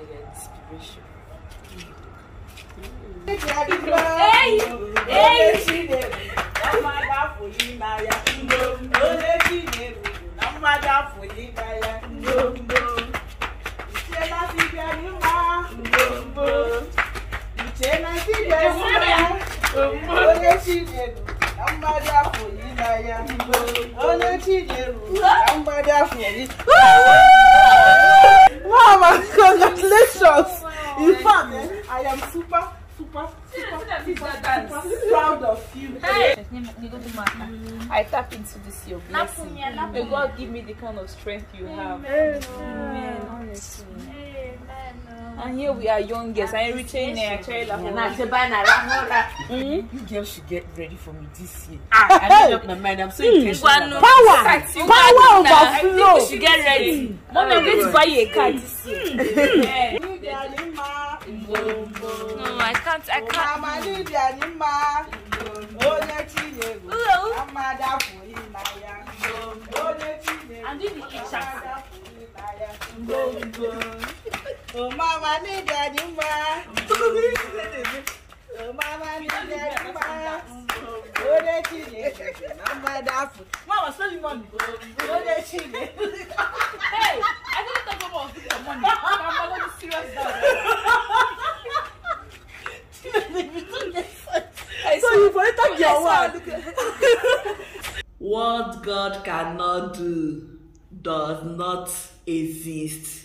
inspiration. Mama, congratulations! In fact, I am super proud of you. I tap into this your blessing. May God give me the kind of strength you have. Amen. Honestly. And here we are, young girls. I retain a child. You girls should get ready for me this year. I made up my mind. I'm so intentional. Power overflow. You should get ready. Mom, I'm going to buy you a car this year. No, I can't. I'm doing the Isha. Oh, mama, need that in my. Oh, mama, need that in my. Oh, that is. I'm my dapple. Mama, so you want to go. Oh, that is. Hey, I didn't talk about the money. I'm going to serious down. So you better take your word. What God cannot do does not exist.